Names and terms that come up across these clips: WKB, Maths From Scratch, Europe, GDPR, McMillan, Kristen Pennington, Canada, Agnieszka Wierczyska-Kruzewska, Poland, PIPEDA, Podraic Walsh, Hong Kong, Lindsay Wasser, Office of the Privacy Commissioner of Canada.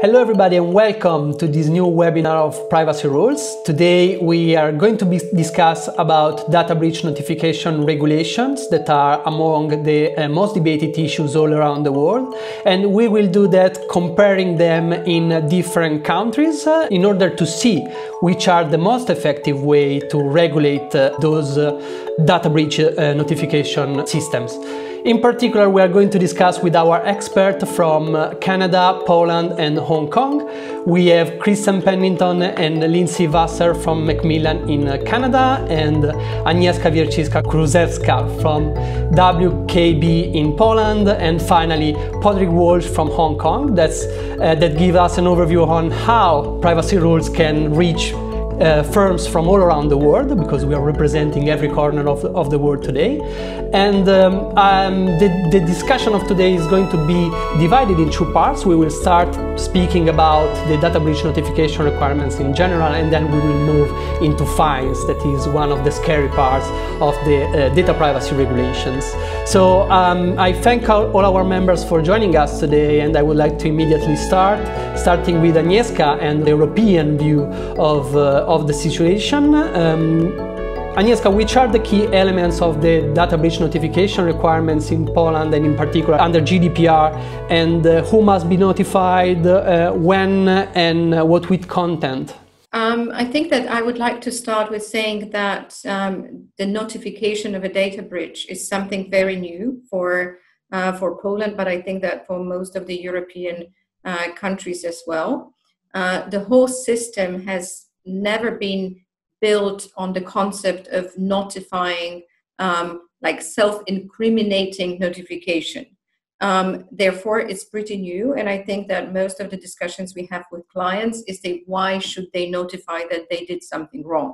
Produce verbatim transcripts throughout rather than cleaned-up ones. Hello everybody and welcome to this new webinar of privacy rules. Today we are going to be discuss about data breach notification regulations that are among the uh, most debated issues all around the world, and we will do that comparing them in different countries uh, in order to see which are the most effective way to regulate uh, those uh, data breach uh, notification systems. In particular, we are going to discuss with our expert from Canada, Poland and Hong Kong. We have Kristen Pennington and Lindsay Wasser from McMillan in Canada and Agnieszka Wierczyska-Kruzewska from W K B in Poland, and finally Podraic Walsh from Hong Kong. That's, uh, that gives us an overview on how privacy rules can reach Uh, firms from all around the world, because we are representing every corner of, of the world today. And um, um, the, the discussion of today is going to be divided in two parts. We will start speaking about the data breach notification requirements in general, and then we will move into fines. That is one of the scary parts of the uh, data privacy regulations. So um, I thank all, all our members for joining us today, and I would like to immediately start, starting with Agnieszka and the European view of uh, of the situation. Um, Agnieszka, which are the key elements of the data breach notification requirements in Poland, and in particular under G D P R, and uh, who must be notified, uh, when, and uh, what with content? Um, I think that I would like to start with saying that um, the notification of a data breach is something very new for, uh, for Poland, but I think that for most of the European uh, countries as well. Uh, the whole system has never been built on the concept of notifying, um, like self-incriminating notification. Um, therefore, it's pretty new, and I think that most of the discussions we have with clients is they, why should they notify that they did something wrong?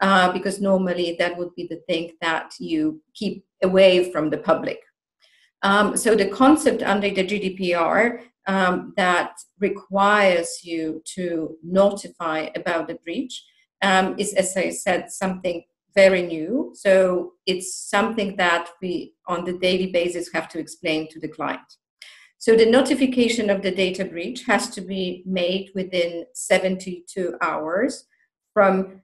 Uh, because normally that would be the thing that you keep away from the public. Um, so the concept under the G D P R Um, that requires you to notify about the breach um, is, as I said, something very new. So it's something that we, on the daily basis, have to explain to the client. So the notification of the data breach has to be made within seventy-two hours from,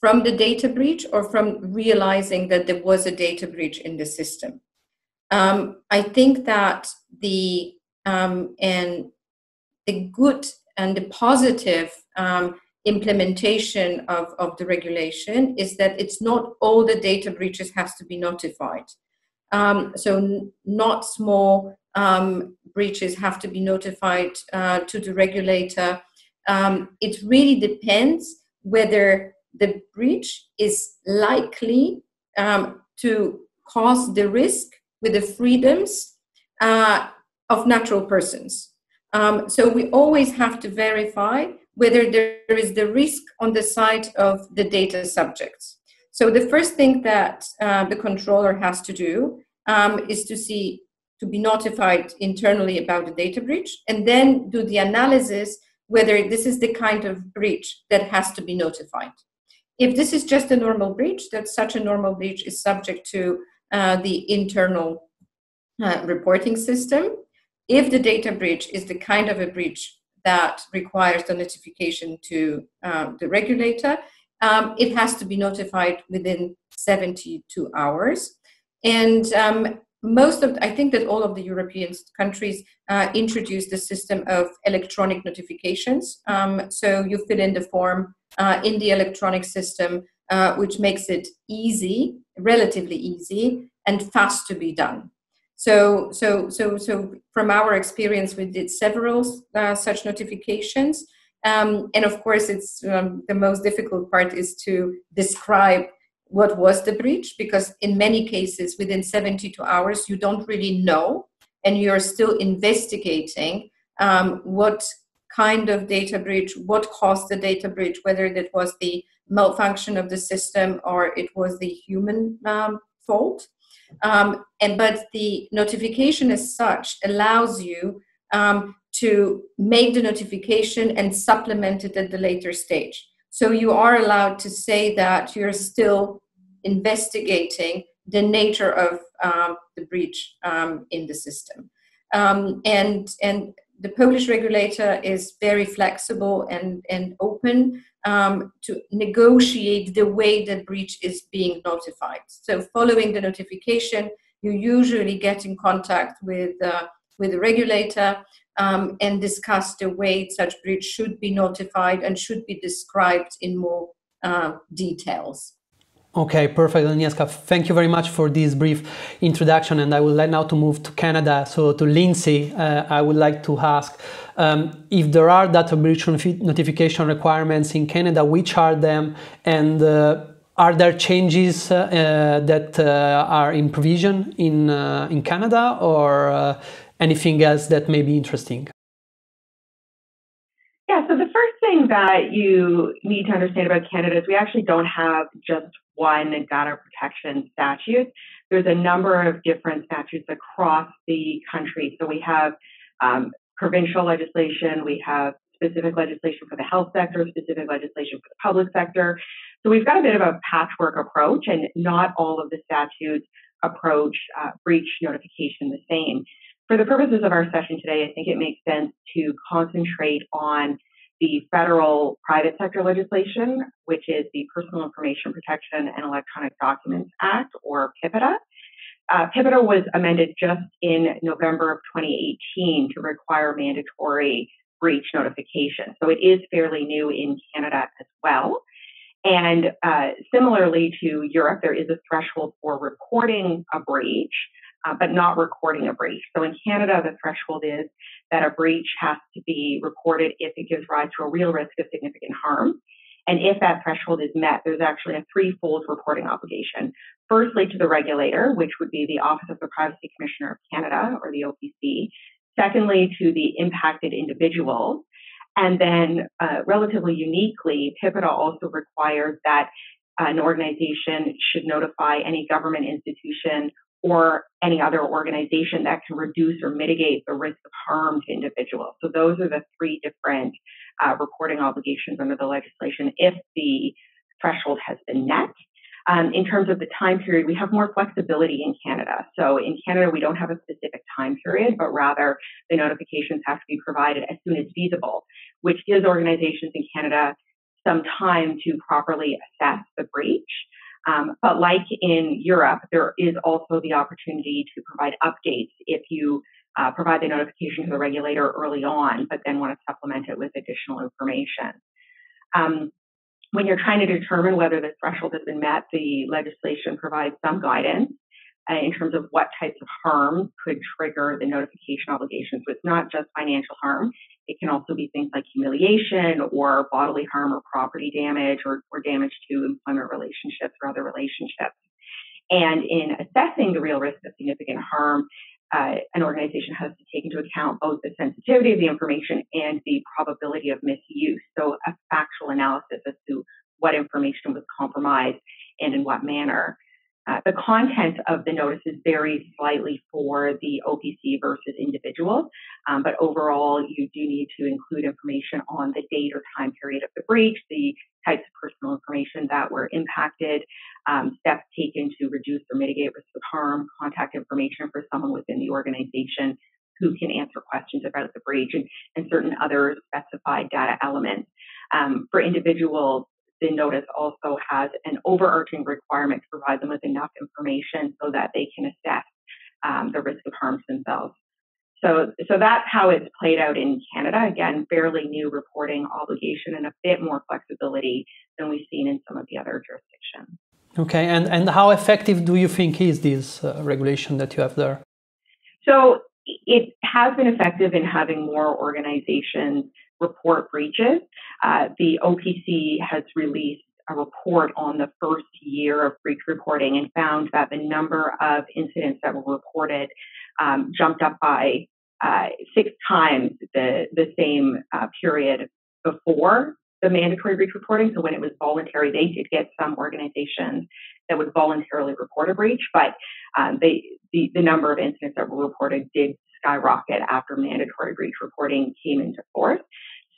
from the data breach or from realizing that there was a data breach in the system. Um, I think that the Um, and the good and the positive um, implementation of, of the regulation is that it's not all the data breaches has to be notified. Um, so not small um, breaches have to be notified uh, to the regulator. Um, it really depends whether the breach is likely um, to cause the risk with the freedoms uh, of natural persons. Um, so we always have to verify whether there is the risk on the side of the data subjects. So the first thing that uh, the controller has to do um, is to see, to be notified internally about the data breach, and then do the analysis whether this is the kind of breach that has to be notified. If this is just a normal breach, that such a normal breach is subject to uh, the internal uh, reporting system. If the data breach is the kind of a breach that requires the notification to um, the regulator, um, it has to be notified within seventy-two hours. And um, most of, I think that all of the European countries uh, introduced the system of electronic notifications. Um, so you fill in the form uh, in the electronic system, uh, which makes it easy, relatively easy and fast to be done. So, so, so, so from our experience, we did several uh, such notifications. Um, and of course, it's um, the most difficult part is to describe what was the breach, because in many cases, within seventy-two hours, you don't really know, and you're still investigating um, what kind of data breach, what caused the data breach, whether that was the malfunction of the system or it was the human um, fault. Um, and but the notification as such allows you um, to make the notification and supplement it at the later stage. So you are allowed to say that you're still investigating the nature of um, the breach um, in the system. Um, and, and the Polish regulator is very flexible and, and open um, to negotiate the way that breach is being notified. So following the notification, you usually get in contact with, uh, with the regulator um, and discuss the way such breach should be notified and should be described in more uh, details. Okay, perfect, Agnieszka. Thank you very much for this brief introduction, and I would like now to move to Canada. So to Lindsay, uh, I would like to ask um, if there are data breach notification requirements in Canada, which are them, and uh, are there changes uh, that uh, are in provision in, uh, in Canada, or uh, anything else that may be interesting? Yeah, so the first thing that you need to understand about Canada is we actually don't have just one data protection statute. There's a number of different statutes across the country. So we have um, provincial legislation, we have specific legislation for the health sector, specific legislation for the public sector. So we've got a bit of a patchwork approach, and not all of the statutes approach uh, breach notification the same. For the purposes of our session today, I think it makes sense to concentrate on the federal private sector legislation, which is the Personal Information Protection and Electronic Documents Act, or PIPEDA. Uh, PIPEDA was amended just in November of twenty eighteen to require mandatory breach notification. So it is fairly new in Canada as well. And uh, similarly to Europe, there is a threshold for reporting a breach, Uh, but not recording a breach. So in Canada, the threshold is that a breach has to be recorded if it gives rise to a real risk of significant harm. And if that threshold is met, there's actually a threefold reporting obligation. Firstly, to the regulator, which would be the Office of the Privacy Commissioner of Canada, or the O P C. Secondly, to the impacted individuals. And then uh, relatively uniquely, PIPEDA also requires that an organization should notify any government institution or any other organization that can reduce or mitigate the risk of harm to individuals. So those are the three different uh, reporting obligations under the legislation if the threshold has been met. Um, in terms of the time period, we have more flexibility in Canada. So in Canada, we don't have a specific time period, but rather the notifications have to be provided as soon as feasible, which gives organizations in Canada some time to properly assess the breach. Um, but like in Europe, there is also the opportunity to provide updates if you uh, provide the notification to the regulator early on, but then want to supplement it with additional information. Um, when you're trying to determine whether the threshold has been met, the legislation provides some guidance uh, in terms of what types of harm could trigger the notification obligation. So it's not just financial harm. It can also be things like humiliation or bodily harm or property damage or, or damage to employment relationships or other relationships. And in assessing the real risk of significant harm, uh, an organization has to take into account both the sensitivity of the information and the probability of misuse. So a factual analysis as to what information was compromised and in what manner. Uh, the content of the notices varies slightly for the O P C versus individuals, um, but overall you do need to include information on the date or time period of the breach, the types of personal information that were impacted, um, steps taken to reduce or mitigate risk of harm, contact information for someone within the organization who can answer questions about the breach, and, and certain other specified data elements. Um, for individuals, the notice also has an overarching requirement to provide them with enough information so that they can assess um, the risk of harm to themselves. So, so that's how it's played out in Canada. Again, fairly new reporting obligation and a bit more flexibility than we've seen in some of the other jurisdictions. Okay, and, and how effective do you think is this uh, regulation that you have there? So it has been effective in having more organizations report breaches. Uh, the O P C has released a report on the first year of breach reporting and found that the number of incidents that were reported um, jumped up by uh, six times the, the same uh, period before the mandatory breach reporting. So when it was voluntary, they did get some organizations that would voluntarily report a breach, but um, they, the, the number of incidents that were reported did skyrocket after mandatory breach reporting came into force.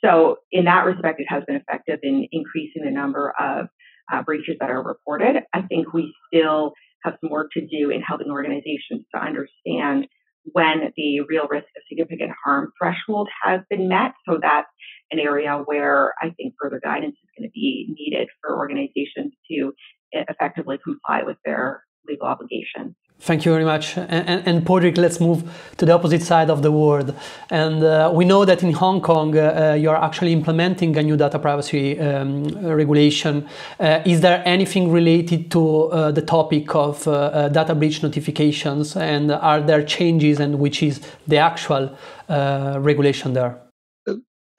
So in that respect, it has been effective in increasing the number of uh, breaches that are reported. I think we still have some work to do in helping organizations to understand when the real risk of significant harm threshold has been met. So that's an area where I think further guidance is going to be needed for organizations to effectively comply with their legal obligations. Thank you very much. And, and, and Podraic, let's move to the opposite side of the world. And uh, we know that in Hong Kong, uh, you're actually implementing a new data privacy um, regulation. Uh, is there anything related to uh, the topic of uh, uh, data breach notifications? And are there changes, and which is the actual uh, regulation there?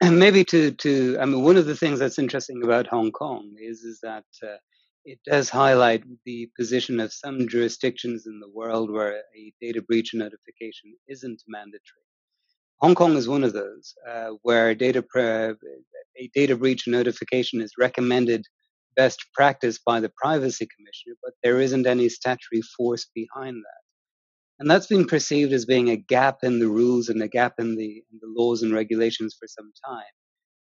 And maybe to, to, I mean, one of the things that's interesting about Hong Kong is, is that uh, it does highlight the position of some jurisdictions in the world where a data breach notification isn't mandatory. Hong Kong is one of those uh, where data a data breach notification is recommended best practice by the Privacy Commissioner, but there isn't any statutory force behind that. And that's been perceived as being a gap in the rules and a gap in the, in the laws and regulations for some time.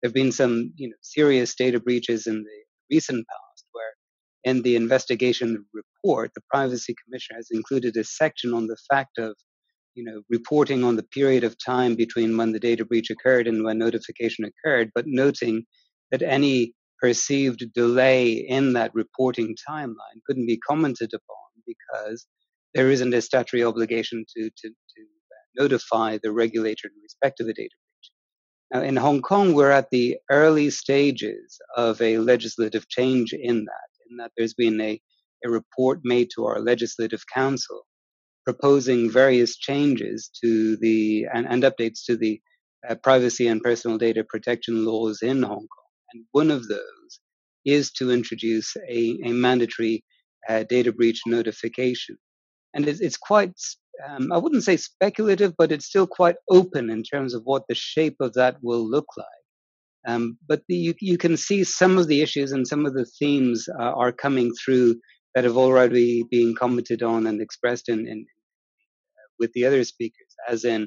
There have been some you know, serious data breaches in the recent past where in the investigation report, the Privacy Commissioner has included a section on the fact of, you know, reporting on the period of time between when the data breach occurred and when notification occurred, but noting that any perceived delay in that reporting timeline couldn't be commented upon because there isn't a statutory obligation to, to, to notify the regulator in respect of the data breach. Now, in Hong Kong, we're at the early stages of a legislative change in that. In that there's been a, a report made to our Legislative Council proposing various changes to the and, and updates to the uh, privacy and personal data protection laws in Hong Kong. And one of those is to introduce a, a mandatory uh, data breach notification. And it's, it's quite, um, I wouldn't say speculative, but it's still quite open in terms of what the shape of that will look like. Um, but the, you, you can see some of the issues and some of the themes uh, are coming through that have already been commented on and expressed in, in uh, with the other speakers. As in,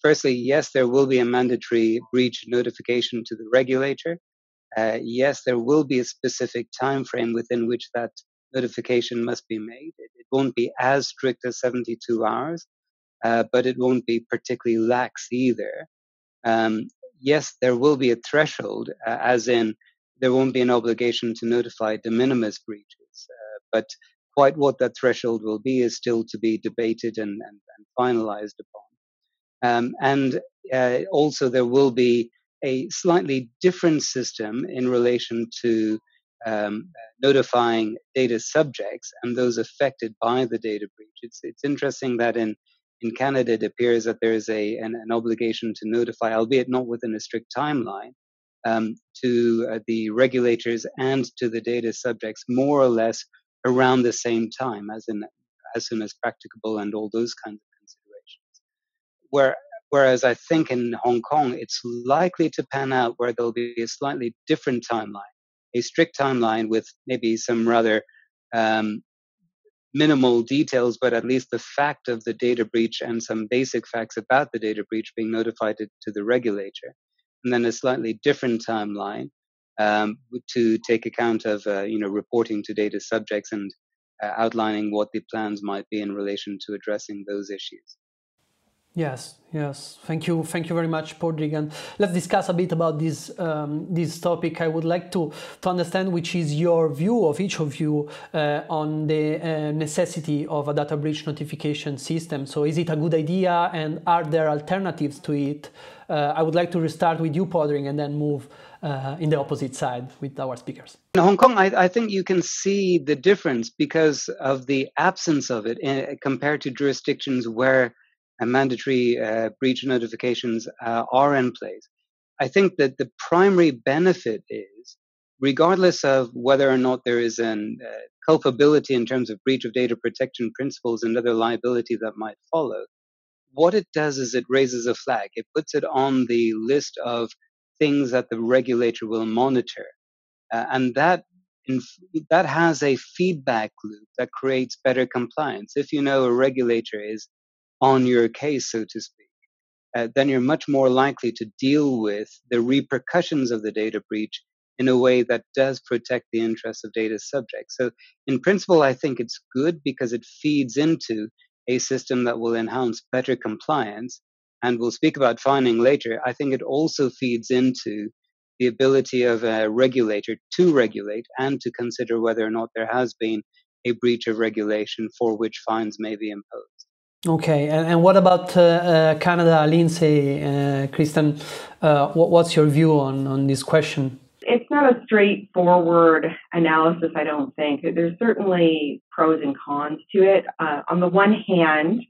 firstly, yes, there will be a mandatory breach notification to the regulator. Uh, yes, there will be a specific time frame within which that notification must be made. It, it won't be as strict as seventy-two hours, uh, but it won't be particularly lax either. Um, Yes, there will be a threshold, uh, as in there won't be an obligation to notify de minimis breaches. Uh, but quite what that threshold will be is still to be debated and, and, and finalized upon. Um, and uh, also there will be a slightly different system in relation to um, notifying data subjects and those affected by the data breach. It's, it's interesting that in In Canada, it appears that there is a, an, an obligation to notify, albeit not within a strict timeline, um, to uh, the regulators and to the data subjects more or less around the same time, as in as soon as practicable and all those kinds of considerations. Where, whereas I think in Hong Kong, it's likely to pan out where there'll be a slightly different timeline, a strict timeline with maybe some rather um, minimal details, but at least the fact of the data breach and some basic facts about the data breach being notified to, to the regulator, and then a slightly different timeline um, to take account of, uh, you know, reporting to data subjects and uh, outlining what the plans might be in relation to addressing those issues. Yes, yes. Thank you. Thank you very much, Podraic. And let's discuss a bit about this, um, this topic. I would like to, to understand which is your view of each of you uh, on the uh, necessity of a data breach notification system. So is it a good idea and are there alternatives to it? Uh, I would like to restart with you, Podraic, and then move uh, in the opposite side with our speakers. In Hong Kong, I, I think you can see the difference because of the absence of it in, compared to jurisdictions where and mandatory uh, breach notifications uh, are in place. I think that the primary benefit is, regardless of whether or not there is an uh, culpability in terms of breach of data protection principles and other liability that might follow, what it does is it raises a flag. It puts it on the list of things that the regulator will monitor. Uh, and that, that has a feedback loop that creates better compliance. If you know a regulator is on your case, so to speak, uh, then you're much more likely to deal with the repercussions of the data breach in a way that does protect the interests of data subjects. So in principle, I think it's good because it feeds into a system that will enhance better compliance. And we'll speak about fining later. I think it also feeds into the ability of a regulator to regulate and to consider whether or not there has been a breach of regulation for which fines may be imposed. Okay, and, and what about uh, uh, Canada, Lindsay, uh, Kristen? Uh, what, what's your view on, on this question? It's not a straightforward analysis, I don't think. There's certainly pros and cons to it. Uh, on the one hand,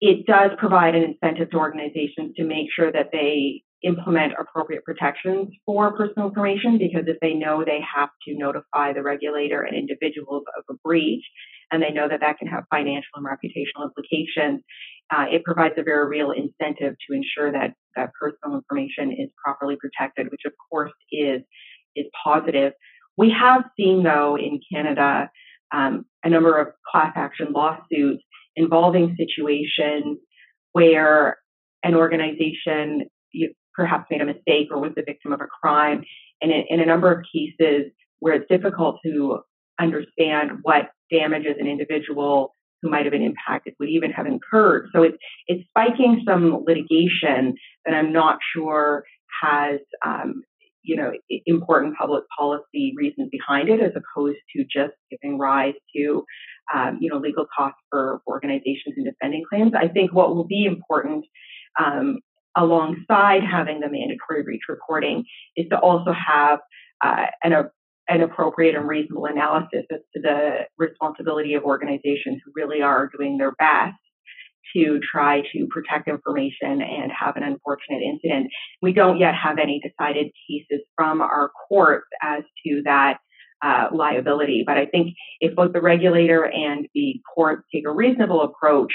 it does provide an incentive to organizations to make sure that they implement appropriate protections for personal information, because if they know they have to notify the regulator and individuals of a breach, and they know that that can have financial and reputational implications, uh, it provides a very real incentive to ensure that that personal information is properly protected, which of course is is positive. We have seen, though, in Canada, um, a number of class action lawsuits involving situations where an organization you perhaps made a mistake or was the victim of a crime. And in, in a number of cases where it's difficult to understand what damages an individual who might have been impacted would even have incurred. So it's, it's spiking some litigation that I'm not sure has, um, you know, important public policy reasons behind it, as opposed to just giving rise to, um, you know, legal costs for organizations in defending claims. I think what will be important, um, alongside having the mandatory breach reporting, is to also have uh, an, a, an appropriate and reasonable analysis as to the responsibility of organizations who really are doing their best to try to protect information and have an unfortunate incident. We don't yet have any decided cases from our courts as to that uh, liability, but I think if both the regulator and the courts take a reasonable approach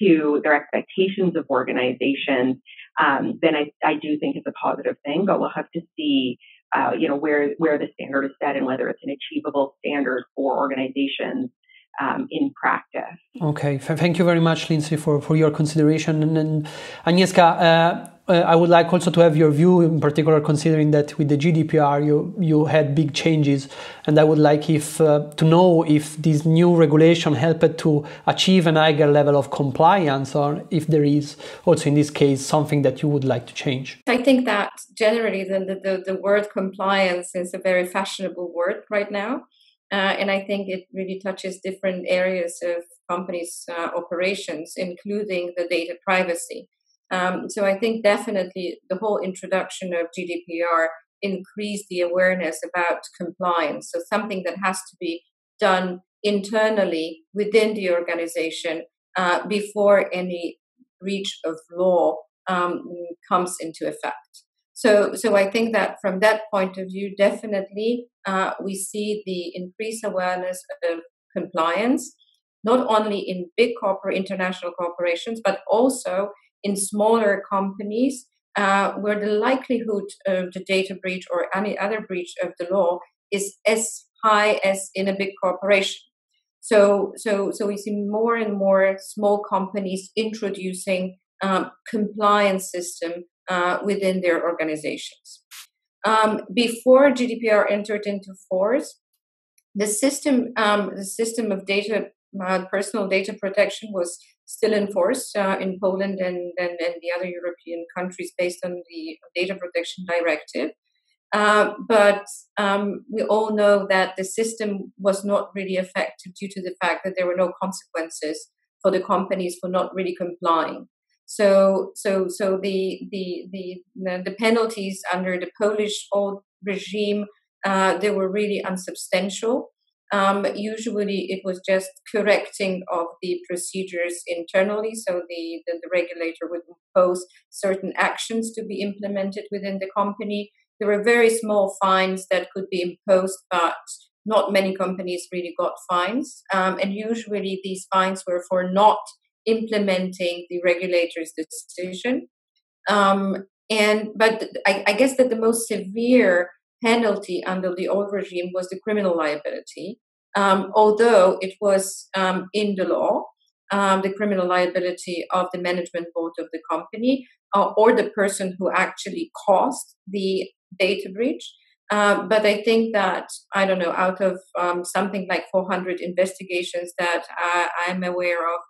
to their expectations of organizations, um, then I, I do think it's a positive thing, but we'll have to see uh, you know, where, where the standard is set and whether it's an achievable standard for organizations um, in practice. Okay, thank you very much, Lindsay, for, for your consideration. And, and Agnieszka, uh, I would like also to have your view, in particular considering that with the G D P R you, you had big changes, and I would like if, uh, to know if this new regulation helped to achieve an higher level of compliance, or if there is also in this case something that you would like to change. I think that generally the, the, the word compliance is a very fashionable word right now. Uh, and I think it really touches different areas of companies' uh, operations, including the data privacy. Um, so I think definitely the whole introduction of G D P R increased the awareness about compliance. So something that has to be done internally within the organization uh, before any breach of law um, comes into effect. So, so I think that from that point of view, definitely uh, we see the increased awareness of compliance, not only in big corporate international corporations, but also in smaller companies uh, where the likelihood of the data breach or any other breach of the law is as high as in a big corporation. So, so, so we see more and more small companies introducing um, compliance system Uh, within their organizations. Um, before G D P R entered into force, the system, um, the system of data, uh, personal data protection was still in force uh, in Poland and, and, and the other European countries based on the Data Protection Directive. Uh, but um, we all know that the system was not really effective due to the fact that there were no consequences for the companies for not really complying. So, so, so the the the the penalties under the Polish old regime uh, they were really unsubstantial. Um, usually, it was just correcting of the procedures internally. So the, the the regulator would impose certain actions to be implemented within the company. There were very small fines that could be imposed, but not many companies really got fines. Um, and usually, these fines were for not implementing the regulator's decision, um, and but I, I guess that the most severe penalty under the old regime was the criminal liability. Um, although it was um, in the law, um, the criminal liability of the management board of the company uh, or the person who actually caused the data breach. Uh, but I think that, I don't know, out of um, something like four hundred investigations that I, I'm aware of,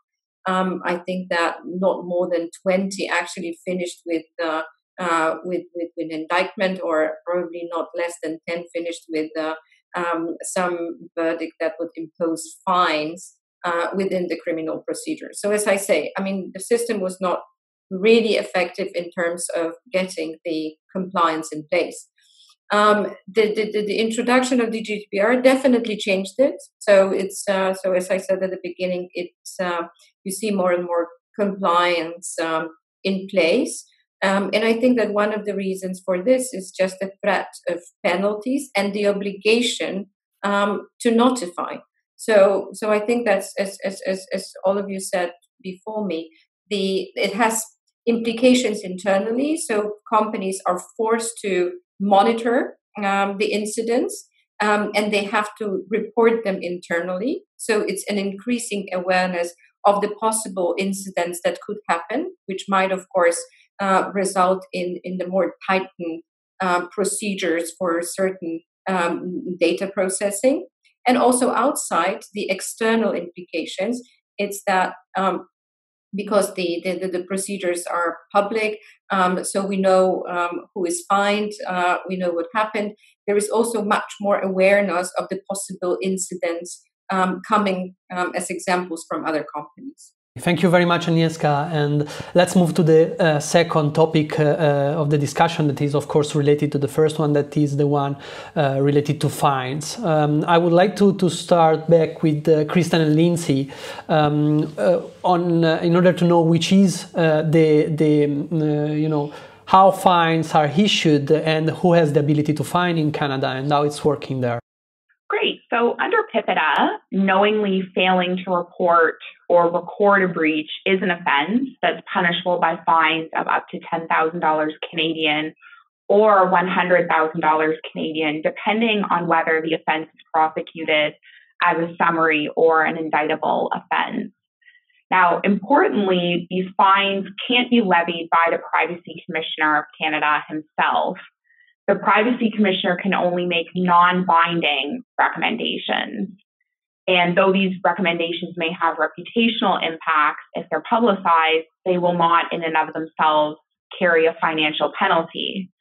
Um, I think that not more than twenty actually finished with uh, uh, with, with with indictment, or probably not less than ten finished with uh, um, some verdict that would impose fines uh, within the criminal procedure. So as I say, I mean, the system was not really effective in terms of getting the compliance in place. Um, the, the, the introduction of the G D P R definitely changed it. So it's uh, so as I said at the beginning, it's uh, you see more and more compliance um, in place, um, and I think that one of the reasons for this is just the threat of penalties and the obligation um, to notify. So so I think that's as as as, as all of you said before me, the it has implications internally. So companies are forced to monitor um, the incidents, um, and they have to report them internally. So it's an increasing awareness of the possible incidents that could happen, which might, of course, uh, result in, in the more tightened uh, procedures for certain um, data processing. And also outside, the external implications, it's that um, because the, the, the procedures are public, um, so we know um, who is fined, uh, we know what happened. There is also much more awareness of the possible incidents um, coming um, as examples from other companies. Thank you very much, Agnieszka. And let's move to the uh, second topic uh, of the discussion that is, of course, related to the first one, that is the one uh, related to fines. Um, I would like to, to start back with uh, Kristen and Lindsay um, uh, on uh, in order to know which is uh, the, the uh, you know, how fines are issued and who has the ability to fine in Canada and how it's working there. Great. So under PIPEDA, knowingly failing to report or record a breach is an offense that's punishable by fines of up to ten thousand dollars Canadian or one hundred thousand dollars Canadian, depending on whether the offense is prosecuted as a summary or an indictable offense. Now, importantly, these fines can't be levied by the Privacy Commissioner of Canada himself. The Privacy Commissioner can only make non-binding recommendations. And though these recommendations may have reputational impacts, if they're publicized, they will not in and of themselves carry a financial penalty.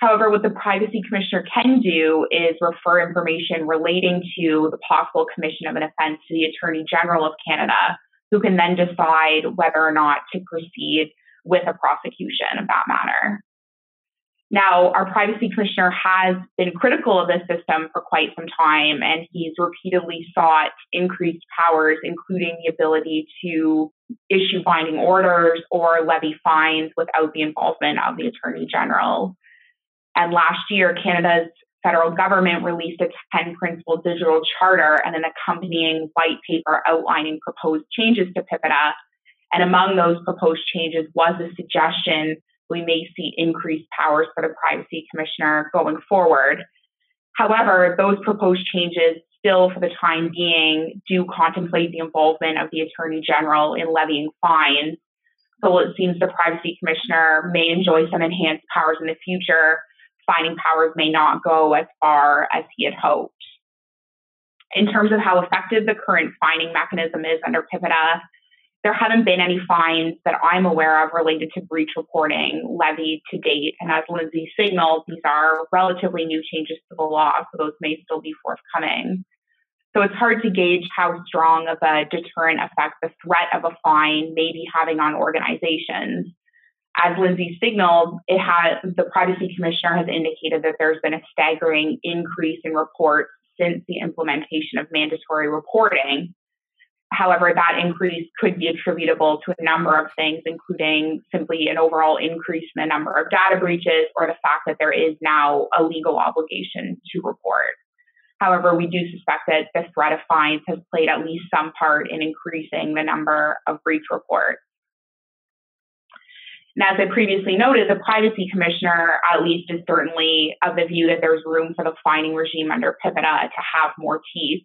However, what the Privacy Commissioner can do is refer information relating to the possible commission of an offense to the Attorney General of Canada, who can then decide whether or not to proceed with a prosecution of that matter. Now, our Privacy Commissioner has been critical of this system for quite some time, and he's repeatedly sought increased powers, including the ability to issue binding orders or levy fines without the involvement of the Attorney General. And last year, Canada's federal government released a ten-principle digital charter and an accompanying white paper outlining proposed changes to PIPEDA. And among those proposed changes was a suggestion we may see increased powers for the Privacy Commissioner going forward. However, those proposed changes still, for the time being, do contemplate the involvement of the Attorney General in levying fines. So it seems the Privacy Commissioner may enjoy some enhanced powers in the future. Fining powers may not go as far as he had hoped. In terms of how effective the current fining mechanism is under PIPEDA, there haven't been any fines that I'm aware of related to breach reporting levied to date. And as Lindsay signaled, these are relatively new changes to the law, so those may still be forthcoming. So it's hard to gauge how strong of a deterrent effect the threat of a fine may be having on organizations. As Lindsay signaled, it has, the Privacy Commissioner has indicated that there's been a staggering increase in reports since the implementation of mandatory reporting. However, that increase could be attributable to a number of things, including simply an overall increase in the number of data breaches or the fact that there is now a legal obligation to report. However, we do suspect that the threat of fines has played at least some part in increasing the number of breach reports. And as I previously noted, the Privacy Commissioner, at least, is certainly of the view that there's room for the fining regime under PIPEDA to have more teeth.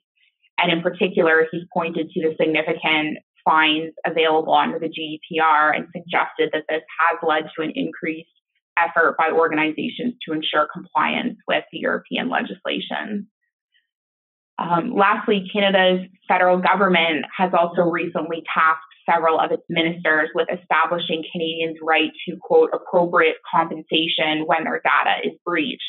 And in particular, he's pointed to the significant fines available under the G D P R and suggested that this has led to an increased effort by organizations to ensure compliance with the European legislation. Um, lastly, Canada's federal government has also recently tasked several of its ministers with establishing Canadians' right to, quote, appropriate compensation when their data is breached.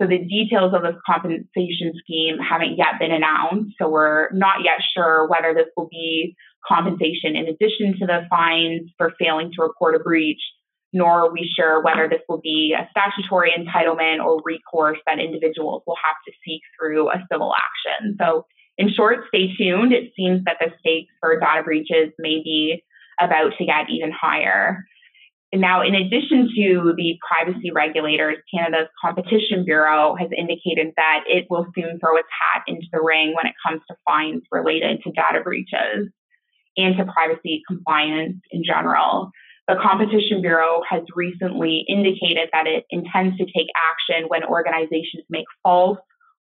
So the details of this compensation scheme haven't yet been announced, so we're not yet sure whether this will be compensation in addition to the fines for failing to report a breach, nor are we sure whether this will be a statutory entitlement or recourse that individuals will have to seek through a civil action. So in short, stay tuned. It seems that the stakes for data breaches may be about to get even higher. Now, in addition to the privacy regulators, Canada's Competition Bureau has indicated that it will soon throw its hat into the ring when it comes to fines related to data breaches and to privacy compliance in general. The Competition Bureau has recently indicated that it intends to take action when organizations make false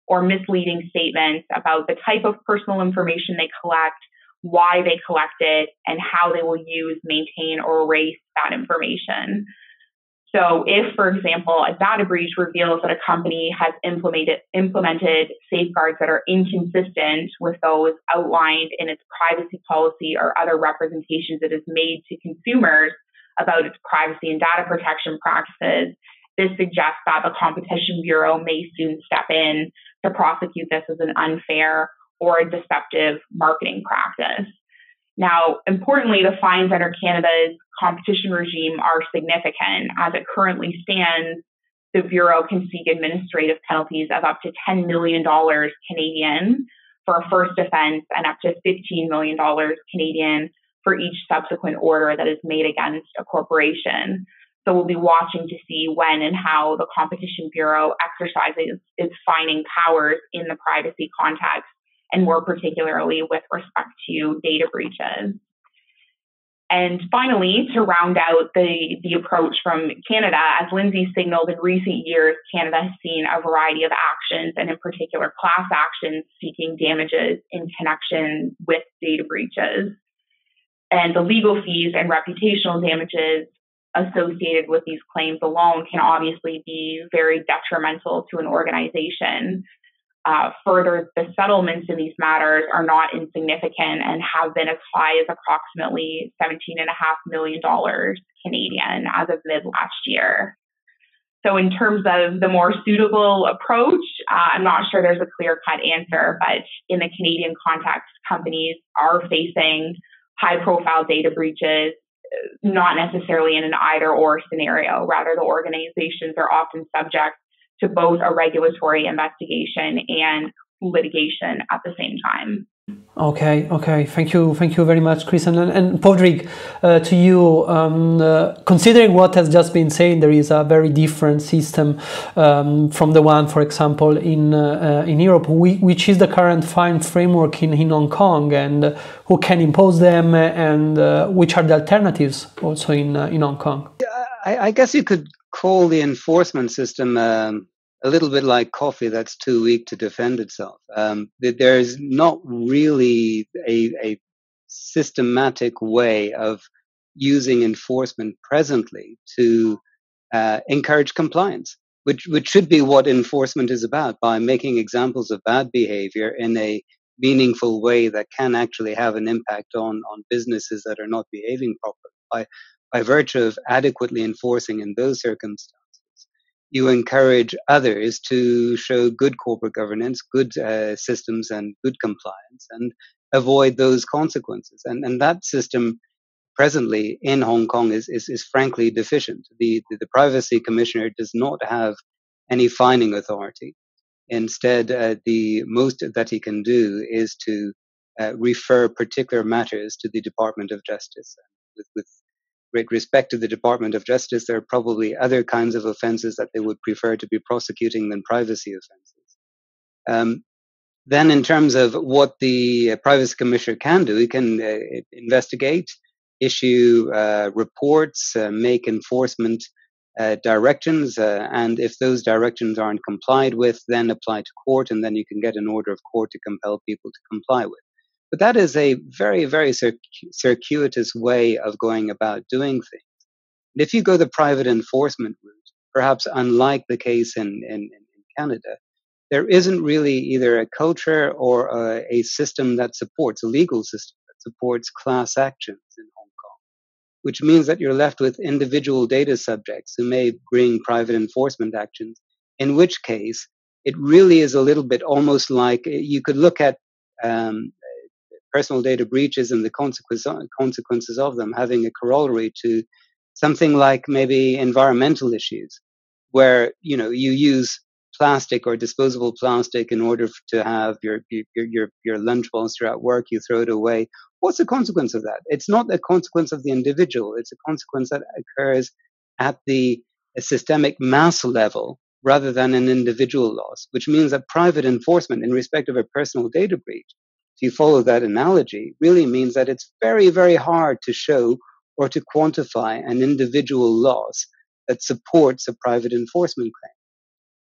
or misleading statements about the type of personal information they collect, why they collect it, and how they will use, maintain, or erase that information. So if, for example, a data breach reveals that a company has implemented, implemented safeguards that are inconsistent with those outlined in its privacy policy or other representations it has made to consumers about its privacy and data protection practices, this suggests that the Competition Bureau may soon step in to prosecute this as an unfair or a deceptive marketing practice. Now, importantly, the fines under Canada's competition regime are significant. As it currently stands, the Bureau can seek administrative penalties of up to ten million dollars Canadian for a first offense and up to fifteen million dollars Canadian for each subsequent order that is made against a corporation. So we'll be watching to see when and how the Competition Bureau exercises its fining powers in the privacy context, and more particularly with respect to data breaches. And finally, to round out the, the approach from Canada, as Lindsay signaled, in recent years, Canada has seen a variety of actions, and in particular class actions seeking damages in connection with data breaches. And the legal fees and reputational damages associated with these claims alone can obviously be very detrimental to an organization. Uh, further, the settlements in these matters are not insignificant and have been as high as approximately seventeen point five million dollars Canadian as of mid last year. So in terms of the more suitable approach, uh, I'm not sure there's a clear-cut answer, but in the Canadian context, companies are facing high-profile data breaches, not necessarily in an either-or scenario. Rather, the organizations are often subject to both a regulatory investigation and litigation at the same time. Okay, okay. Thank you. Thank you very much, Kristen. And, and Podraic, uh, to you, um, uh, considering what has just been said, there is a very different system um, from the one, for example, in uh, in Europe, we, which is the current fine framework in, in Hong Kong, and uh, who can impose them, and uh, which are the alternatives also in, uh, in Hong Kong? Yeah, I, I guess you could call the enforcement system um, a little bit like coffee that's too weak to defend itself. Um, there is not really a, a systematic way of using enforcement presently to uh, encourage compliance, which, which should be what enforcement is about, by making examples of bad behavior in a meaningful way that can actually have an impact on, on businesses that are not behaving properly. By, By virtue of adequately enforcing in those circumstances, you encourage others to show good corporate governance, good uh, systems, and good compliance, and avoid those consequences. And, and that system presently in Hong Kong is, is, is frankly deficient. The, the, the Privacy Commissioner does not have any fining authority. Instead, uh, the most that he can do is to uh, refer particular matters to the Department of Justice. With, with With respect to the Department of Justice, there are probably other kinds of offences that they would prefer to be prosecuting than privacy offences. Um, then in terms of what the uh, Privacy Commissioner can do, he can uh, investigate, issue uh, reports, uh, make enforcement uh, directions, uh, and if those directions aren't complied with, then apply to court, and then you can get an order of court to compel people to comply with. But that is a very, very circuitous way of going about doing things. And if you go the private enforcement route, perhaps unlike the case in, in, in Canada, there isn't really either a culture or a, a system that supports, a legal system that supports class actions in Hong Kong, which means that you're left with individual data subjects who may bring private enforcement actions, in which case it really is a little bit almost like you could look at um, personal data breaches and the consequence, consequences of them having a corollary to something like maybe environmental issues, where, you know, you use plastic or disposable plastic in order to have your your your, your lunch whilst you're at work, you throw it away. What's the consequence of that? It's not a consequence of the individual. It's a consequence that occurs at the systemic mass level rather than an individual loss, which means that private enforcement in respect of a personal data breach, if you follow that analogy, really means that it's very, very hard to show or to quantify an individual loss that supports a private enforcement claim.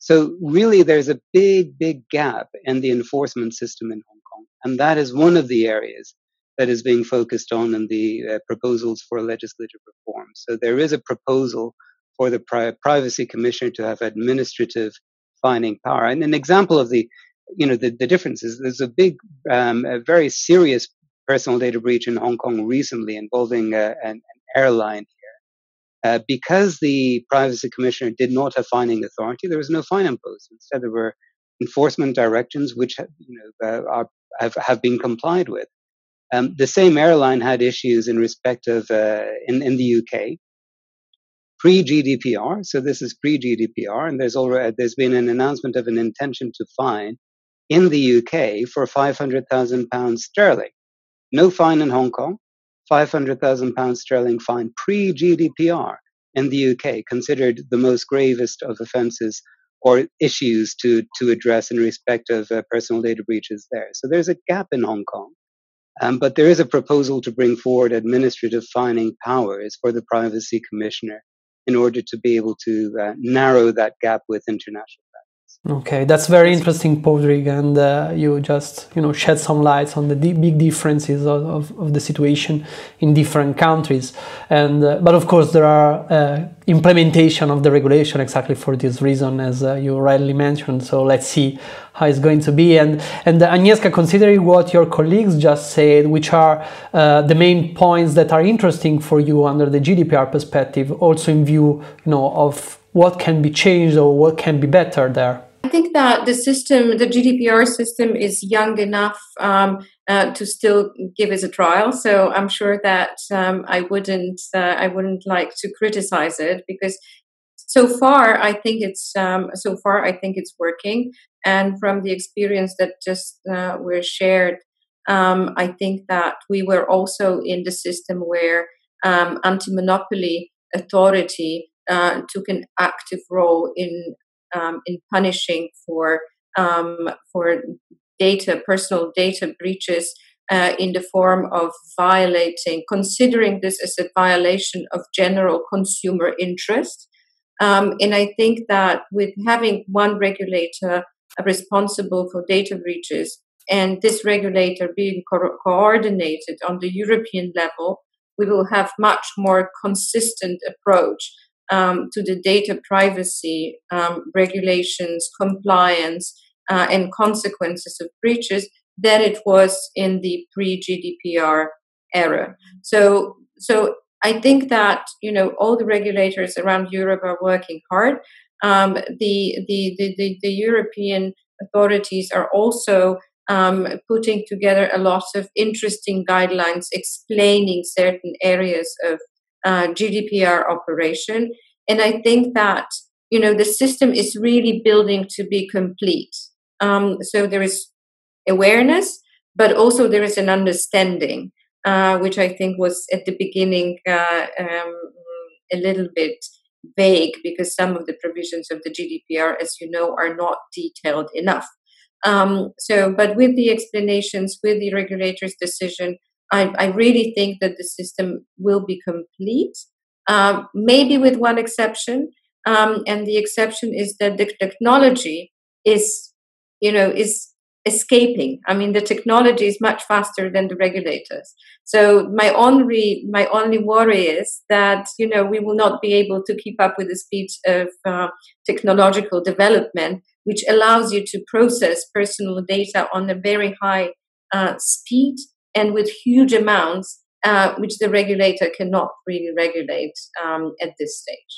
So really, there's a big, big gap in the enforcement system in Hong Kong. And that is one of the areas that is being focused on in the uh, proposals for legislative reform. So there is a proposal for the Pri- Privacy Commissioner to have administrative fining power. And an example of the, you know, the, the differences, there's a big, um, a very serious personal data breach in Hong Kong recently involving uh, an, an airline. Uh, because the Privacy Commissioner did not have fining authority, there was no fine imposed. Instead, there were enforcement directions which have, you know, uh, are, have, have been complied with. Um, the same airline had issues in respect of uh, in, in the U K pre G D P R. So this is pre G D P R, and there's already there's been an announcement of an intention to fine in the U K for five hundred thousand pounds sterling. No fine in Hong Kong. five hundred thousand pounds sterling fine pre G D P R in the U K, considered the most gravest of offences or issues to, to address in respect of uh, personal data breaches there. So there's a gap in Hong Kong, um, but there is a proposal to bring forward administrative fining powers for the Privacy Commissioner in order to be able to uh, narrow that gap with international practice. Okay, that's very interesting, Podraic, and uh, you just you know shed some lights on the big differences of, of, of the situation in different countries, and uh, but of course there are uh, implementation of the regulation exactly for this reason, as uh, you rightly mentioned. So let's see how it's going to be. And and uh, Agnieszka, considering what your colleagues just said, which are uh, the main points that are interesting for you under the G D P R perspective, also in view you know of what can be changed or what can be better there? I think that the system, the G D P R system, is young enough um, uh, to still give it a trial. So I'm sure that um, I wouldn't, uh, I wouldn't like to criticize it, because so far I think it's, um, so far I think it's working. And from the experience that just uh, were shared, um, I think that we were also in the system where um, anti-monopoly authority Uh, took an active role in um, in punishing for um, for data, personal data breaches uh, in the form of violating, considering this as a violation of general consumer interest. Um, and I think that with having one regulator responsible for data breaches and this regulator being co- coordinated on the European level, we will have much more consistent approach Um, to the data privacy um, regulations, compliance, uh, and consequences of breaches than it was in the pre G D P R era. So, so I think that you know all the regulators around Europe are working hard. Um, the, the the the the European authorities are also um, putting together a lot of interesting guidelines explaining certain areas of Uh, G D P R operation, and I think that you know the system is really building to be complete. Um, so there is awareness, but also there is an understanding, uh, which I think was at the beginning uh, um, a little bit vague, because some of the provisions of the G D P R, as you know, are not detailed enough. Um, so, but with the explanations, with the regulator's decision, I, I really think that the system will be complete, um, maybe with one exception, um, and the exception is that the technology is, you know, is escaping. I mean, the technology is much faster than the regulators. So my only my only worry is that you know we will not be able to keep up with the speed of uh, technological development which allows you to process personal data on a very high uh, speed and with huge amounts, uh, which the regulator cannot really regulate um, at this stage.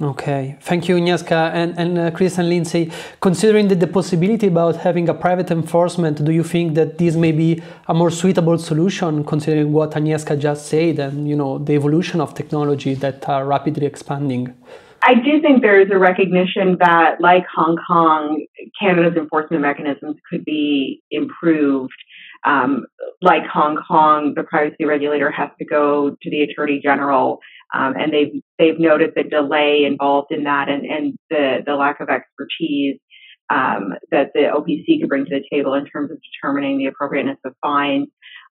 Okay, thank you, Agnieszka and, and uh, Chris and Lindsay. Considering the, the possibility about having a private enforcement, do you think that this may be a more suitable solution, considering what Agnieszka just said and, you know, the evolution of technology that are rapidly expanding? I do think there is a recognition that, like Hong Kong, Canada's enforcement mechanisms could be improved. Um, like Hong Kong, the privacy regulator has to go to the Attorney General, um, and they've they've noted the delay involved in that and, and the, the lack of expertise um, that the O P C could bring to the table in terms of determining the appropriateness of fines.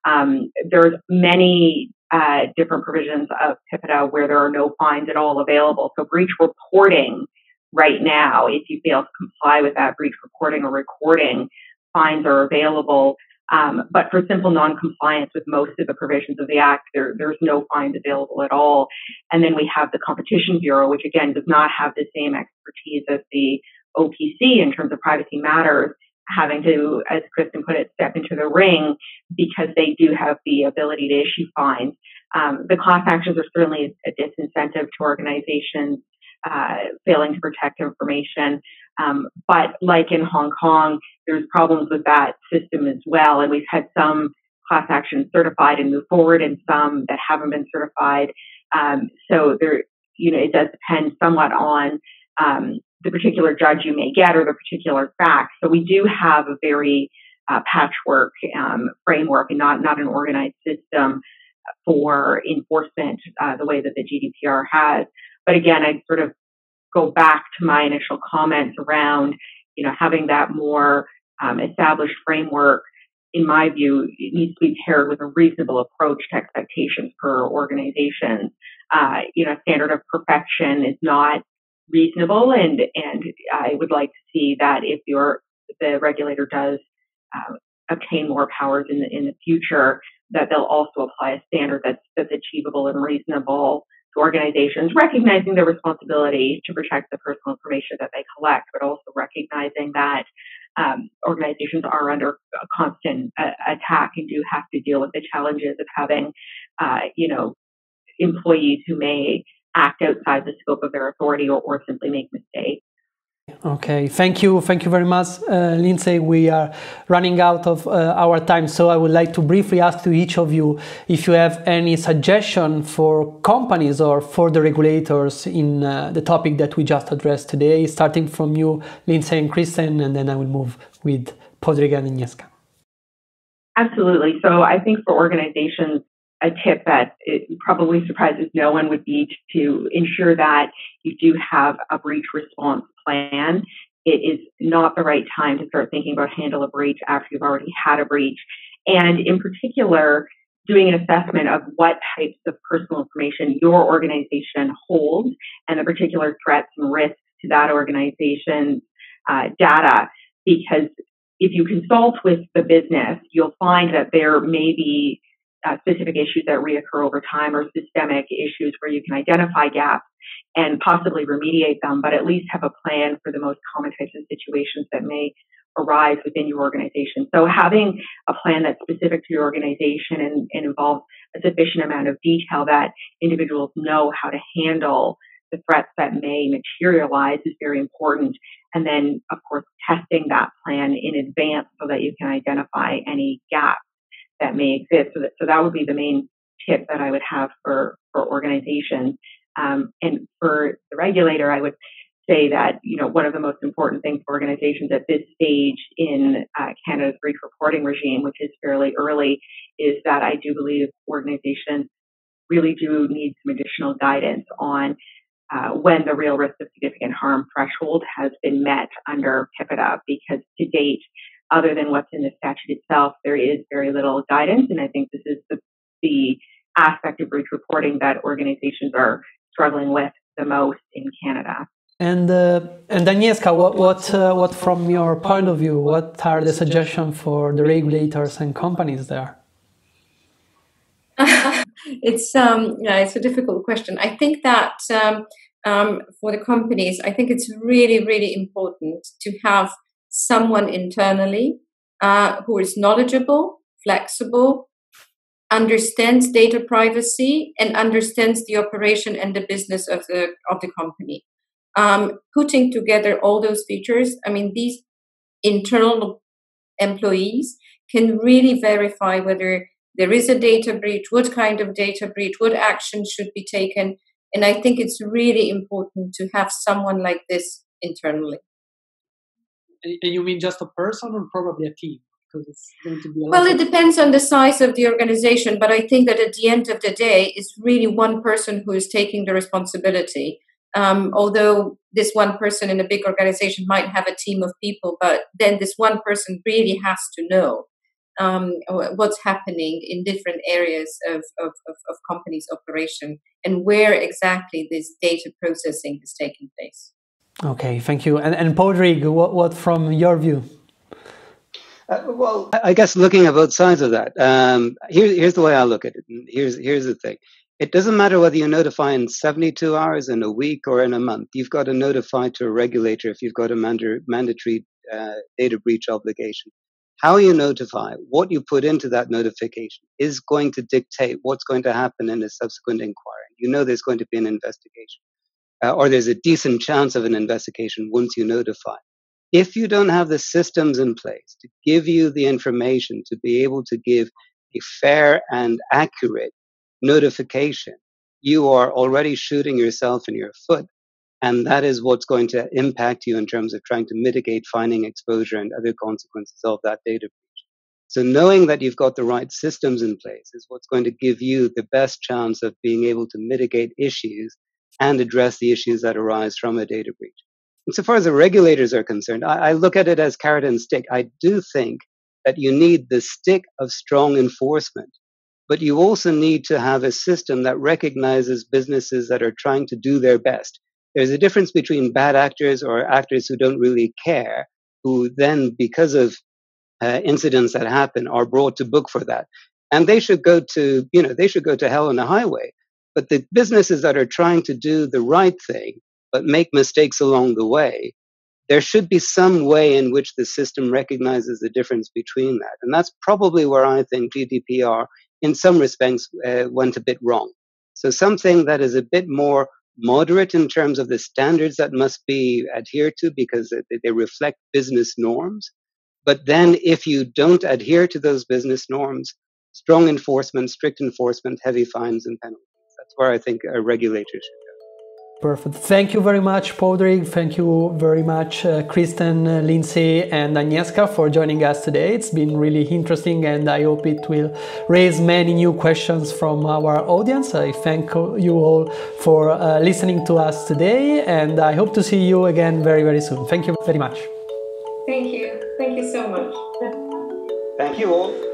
Um, there's many uh, different provisions of PIPEDA where there are no fines at all available. So breach reporting right now, if you fail to comply with that breach reporting or recording, fines are available. Um, but for simple non-compliance with most of the provisions of the Act, there, there's no fines available at all. And then we have the Competition Bureau, which again does not have the same expertise as the O P C in terms of privacy matters, having to, as Kristen put it, step into the ring because they do have the ability to issue fines. Um, the class actions are certainly a disincentive to organizations uh, failing to protect information. Um, but like in Hong Kong, there's problems with that system as well. And we've had some class actions certified and move forward and some that haven't been certified. Um, so there, you know, it does depend somewhat on um, the particular judge you may get or the particular facts. So we do have a very uh, patchwork um, framework and not, not an organized system for enforcement uh, the way that the G D P R has. But again, I sort of go back to my initial comments around, you know, having that more um, established framework. In my view, it needs to be paired with a reasonable approach to expectations for organizations. Uh, you know, standard of perfection is not reasonable, and and I would like to see that if your the regulator does uh, obtain more powers in the in the future, that they'll also apply a standard that's that's achievable and reasonable organizations, recognizing their responsibility to protect the personal information that they collect, but also recognizing that um, organizations are under constant uh, attack and do have to deal with the challenges of having, uh, you know, employees who may act outside the scope of their authority or, or simply make mistakes. Okay, thank you. Thank you very much, uh, Lindsay. We are running out of uh, our time, so I would like to briefly ask to each of you if you have any suggestion for companies or for the regulators in uh, the topic that we just addressed today, starting from you, Lindsay and Kristen, and then I will move with Podraic and Agnieszka. Absolutely. So I think for organizations, a tip that it probably surprises no one would be to ensure that you do have a breach response plan. It is not the right time to start thinking about handle a breach after you've already had a breach. And in particular, doing an assessment of what types of personal information your organization holds and the particular threats and risks to that organization's uh, data. Because if you consult with the business, you'll find that there may be Uh, specific issues that reoccur over time or systemic issues where you can identify gaps and possibly remediate them, but at least have a plan for the most common types of situations that may arise within your organization. So having a plan that's specific to your organization and, and involves a sufficient amount of detail that individuals know how to handle the threats that may materialize is very important. And then, of course, testing that plan in advance so that you can identify any gaps that may exist. So that, so that would be the main tip that I would have for, for organizations. Um, and for the regulator, I would say that, you know, one of the most important things for organizations at this stage in uh, Canada's breach reporting regime, which is fairly early, is that I do believe organizations really do need some additional guidance on uh, when the real risk of significant harm threshold has been met under PIPEDA, because to date, other than what's in the statute itself, there is very little guidance. And I think this is the, the aspect of breach reporting that organizations are struggling with the most in Canada. And, uh, and Agnieszka, what, what, uh, what from your point of view, what are the suggestions for the regulators and companies there? it's, um, yeah, it's a difficult question. I think that um, um, for the companies, I think it's really, really important to have someone internally uh, who is knowledgeable, flexible, understands data privacy, and understands the operation and the business of the of the company. Um, putting together all those features, I mean, these internal employees can really verify whether there is a data breach, what kind of data breach, what action should be taken. And I think it's really important to have someone like this internally. And you mean just a person or probably a team? Because it's going to be a well, it depends on the size of the organization. But I think that at the end of the day, it's really one person who is taking the responsibility. Um, although this one person in a big organization might have a team of people, but then this one person really has to know um, what's happening in different areas of, of, of, of companies' operation and where exactly this data processing is taking place. Okay, thank you. And, and Podraic, what, what from your view? Uh, well, I guess looking at both sides of that, um, here, here's the way I look at it. Here's, here's the thing. It doesn't matter whether you notify in seventy-two hours, in a week, or in a month. You've got to notify to a regulator if you've got a manda- mandatory uh, data breach obligation. How you notify, what you put into that notification is going to dictate what's going to happen in a subsequent inquiry. You know there's going to be an investigation, uh, or there's a decent chance of an investigation once you notify. If you don't have the systems in place to give you the information to be able to give a fair and accurate notification, you are already shooting yourself in your foot, and that is what's going to impact you in terms of trying to mitigate finding exposure and other consequences of that data breach. So knowing that you've got the right systems in place is what's going to give you the best chance of being able to mitigate issues and address the issues that arise from a data breach. And so far as the regulators are concerned, I, I look at it as carrot and stick. I do think that you need the stick of strong enforcement, but you also need to have a system that recognizes businesses that are trying to do their best. There's a difference between bad actors or actors who don't really care, who then, because of uh, incidents that happen, are brought to book for that. And they should go to, you know, they should go to hell on a highway. But the businesses that are trying to do the right thing, but make mistakes along the way, there should be some way in which the system recognizes the difference between that. And that's probably where I think G D P R in some respects, uh, went a bit wrong. So something that is a bit more moderate in terms of the standards that must be adhered to because they reflect business norms. But then if you don't adhere to those business norms, strong enforcement, strict enforcement, heavy fines and penalties. That's where I think a regulator should go. Perfect. Thank you very much, Podraic. Thank you very much, uh, Kristen, uh, Lindsay, and Agnieszka for joining us today. It's been really interesting, and I hope it will raise many new questions from our audience. I thank you all for uh, listening to us today, and I hope to see you again very, very soon. Thank you very much. Thank you. Thank you so much. Thank you all.